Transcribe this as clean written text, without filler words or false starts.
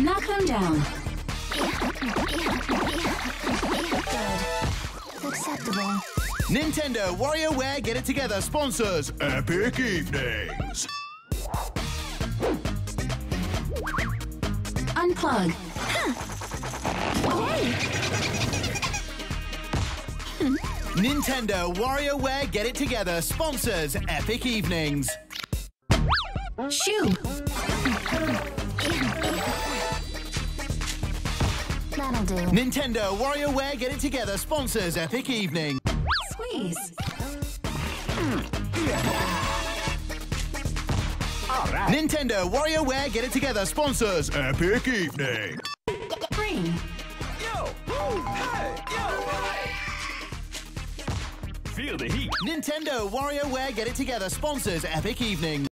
Knock them down. Good. Acceptable. Nintendo WarioWare Get It Together sponsors Epic Evenings. Unplug. Huh. Yay. Nintendo WarioWare Get It Together sponsors Epic Evenings. Shoo! That'll do. Nintendo WarioWare Get It Together sponsors Epic Evening. Squeeze. All right. Nintendo WarioWare Get It Together sponsors Epic Evening. Green. Yo! Woo! Hey! Yo! Hey! Feel the heat. Nintendo WarioWare Get It Together sponsors Epic Evening.